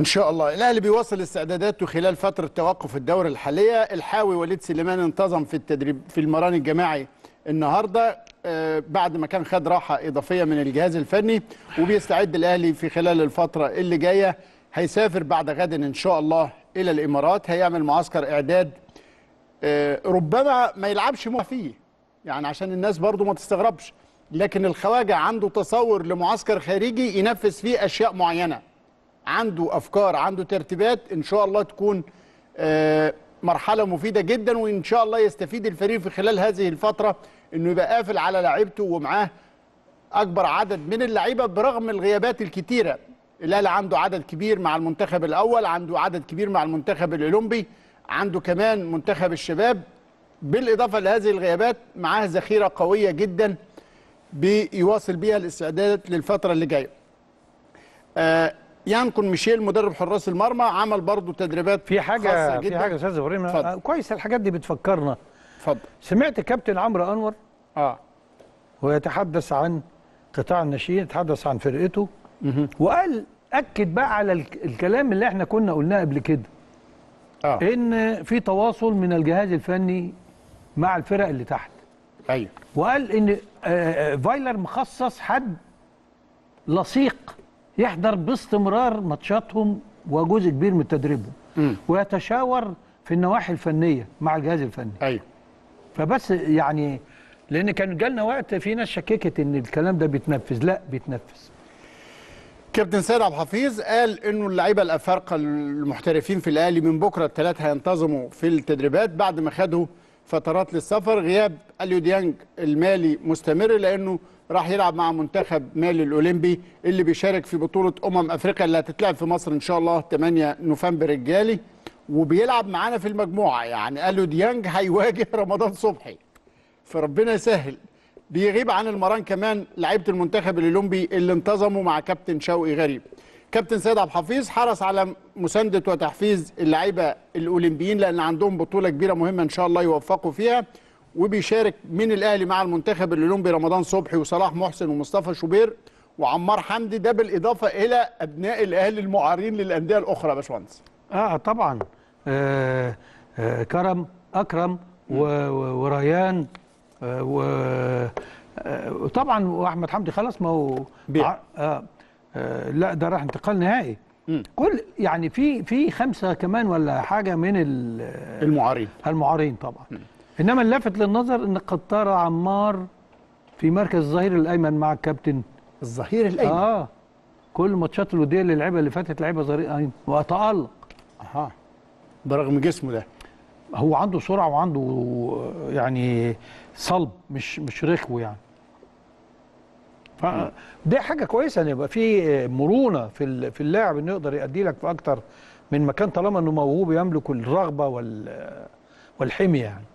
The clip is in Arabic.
إن شاء الله. الأهلي بيواصل استعداداته خلال فترة توقف الدوري الحالية. الحاوي وليد سليمان انتظم في التدريب في المران الجماعي النهارده بعد ما كان خد راحة إضافية من الجهاز الفني، وبيستعد الأهلي في خلال الفترة اللي جاية. هيسافر بعد غد إن شاء الله إلى الإمارات، هيعمل معسكر إعداد ربما ما يلعبش فيه، يعني عشان الناس برضو ما تستغربش، لكن الخواجة عنده تصور لمعسكر خارجي ينفذ فيه أشياء معينة، عنده أفكار، عنده ترتيبات. إن شاء الله تكون مرحلة مفيدة جدا، وإن شاء الله يستفيد الفريق في خلال هذه الفترة إنه يبقى قافل على لعيبته ومعاه أكبر عدد من اللعيبة برغم الغيابات الكتيرة. الأهلي عنده عدد كبير مع المنتخب الأول، عنده عدد كبير مع المنتخب الأولمبي، عنده كمان منتخب الشباب، بالإضافة لهذه الغيابات معاه ذخيرة قوية جدا بيواصل بيها الاستعداد للفترة اللي جاية. ينقل ميشيل مدرب حراس المرمى عمل برضه تدريبات خاصة جدا. في حاجة يا أستاذ إبراهيم كويس، الحاجات دي بتفكرنا. اتفضل. سمعت كابتن عمرو انور ويتحدث عن قطاع الناشئين، يتحدث عن فرقته وقال اكد بقى على الكلام اللي احنا كنا قلناه قبل كده، ان في تواصل من الجهاز الفني مع الفرق اللي تحت. ايوه. وقال ان فايلر مخصص حد لصيق يحضر باستمرار ماتشاتهم وجزء كبير من تدريبهم، ويتشاور في النواحي الفنيه مع الجهاز الفني. ايوه. فبس يعني لان كان جالنا وقت في ناس شككت ان الكلام ده بيتنفذ، لا بيتنفذ. كابتن سيد عبد الحفيظ قال انه اللعيبه الافارقه المحترفين في الاهلي من بكره الثلاث هينتظموا في التدريبات بعد ما خدوا فترات للسفر. غياب أليو ديانج المالي مستمر لانه راح يلعب مع منتخب مالي الاولمبي اللي بيشارك في بطوله افريقيا اللي هتتلعب في مصر ان شاء الله 8 نوفمبر الجاي، وبيلعب معانا في المجموعه. يعني أليو ديانج هيواجه رمضان صبحي، فربنا يسهل. بيغيب عن المران كمان لعيبه المنتخب الاولمبي اللي انتظموا مع كابتن شوقي غريب. كابتن سيد عبد الحفيظ حرص على مسانده وتحفيز اللعيبه الاولمبيين لان عندهم بطوله كبيره مهمه ان شاء الله يوفقوا فيها، وبيشارك من الاهلي مع المنتخب الاولمبي رمضان صبحي وصلاح محسن ومصطفى شوبير وعمار حمدي، ده بالاضافه الى ابناء الاهلي المعارين للانديه الاخرى. باشوانس. طبعا كرم اكرم وريان وطبعا واحمد حمدي خلاص ما هو لا ده راح انتقال نهائي. كل يعني في 5 كمان ولا حاجه من المعارين طبعا. انما اللافت للنظر ان قطاره عمار في مركز الظهير الايمن مع الكابتن الظهير الايمن. كل ماتشات الوديه اللي لعبها اللي فاتت لعبها ظهير ايمن واتالق. برغم جسمه ده هو عنده سرعه وعنده يعني صلب مش رخو يعني. فده حاجه كويسه ان يبقى في مرونه في اللاعب انه يقدر يأدي لك في اكتر من مكان طالما انه موهوب يملك الرغبه والحميه يعني.